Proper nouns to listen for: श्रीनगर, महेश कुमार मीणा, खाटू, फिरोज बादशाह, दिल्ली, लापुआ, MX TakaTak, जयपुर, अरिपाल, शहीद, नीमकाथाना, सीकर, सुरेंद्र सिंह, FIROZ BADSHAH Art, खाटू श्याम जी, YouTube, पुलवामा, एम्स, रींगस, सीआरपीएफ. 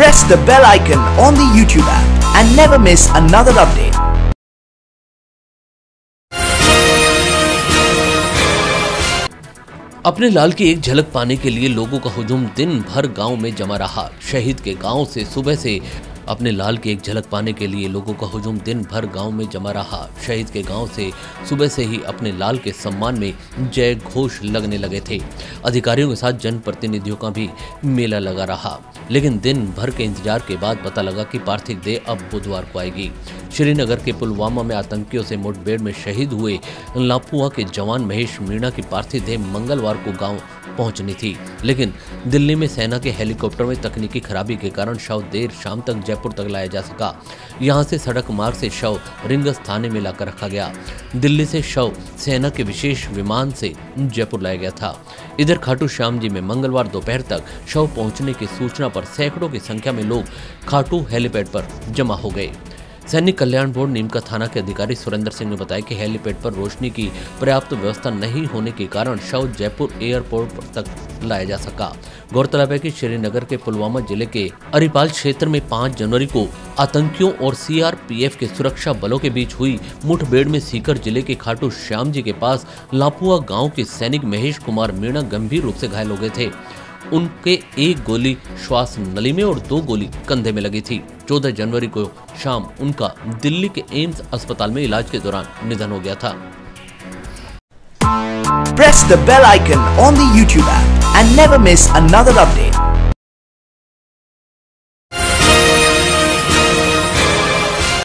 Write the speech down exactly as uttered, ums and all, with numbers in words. press the bell icon on the YouTube app and never miss another update. अपने लाल की एक झलक पाने के लिए लोगों का हुजूम दिन भर गांव में जमा रहा। शहीद के गांव से सुबह से अपने लाल की एक झलक पाने के लिए लोगों का हुजूम दिन भर गांव में जमा रहा। शहीद के गांव से सुबह से ही अपने लाल के सम्मान में जय घोष लगने लगे थे। अधिकारियों के साथ जनप्रतिनिधियों का भी मेला लगा रहा, लेकिन दिन भर के इंतजार के बाद पता लगा कि पार्थिव देह अब बुधवार को आएगी। श्रीनगर के पुलवामा में आतंकियों से मुठभेड़ में शहीद हुए लापुआ के जवान महेश मीणा की पार्थिव देह मंगलवार को गाँव पहुंचनी थी, लेकिन दिल्ली में सेना के हेलीकॉप्टर में तकनीकी खराबी के कारण शव देर शाम तक जयपुर तक लाया जा सका। यहां से सड़क मार्ग से शव रिंगस थाने में लाकर रखा गया। दिल्ली से शव सेना के विशेष विमान से जयपुर लाया गया था। इधर खाटू श्याम जी में मंगलवार दोपहर तक शव पहुंचने की सूचना पर सैकड़ों की संख्या में लोग खाटू हेलीपैड पर जमा हो गए। सैनिक कल्याण बोर्ड नीमकाथाना के अधिकारी सुरेंद्र सिंह ने बताया कि हेलीपैड पर रोशनी की पर्याप्त व्यवस्था नहीं होने के कारण शव जयपुर एयरपोर्ट तक लाया जा सका। गौरतलब है कि श्रीनगर के पुलवामा जिले के अरिपाल क्षेत्र में पाँच जनवरी को आतंकियों और सीआरपीएफ के सुरक्षा बलों के बीच हुई मुठभेड़ में सीकर जिले के खाटू श्याम जी के पास लापुआ गाँव के सैनिक महेश कुमार मीणा गंभीर रूप से घायल हो गए थे। उनके एक गोली श्वास नली में और दो गोली कंधे में लगी थी। चौदह जनवरी को शाम उनका दिल्ली के एम्स अस्पताल में इलाज के दौरान निधन हो गया था। Press the bell icon on the YouTube app and never miss another update.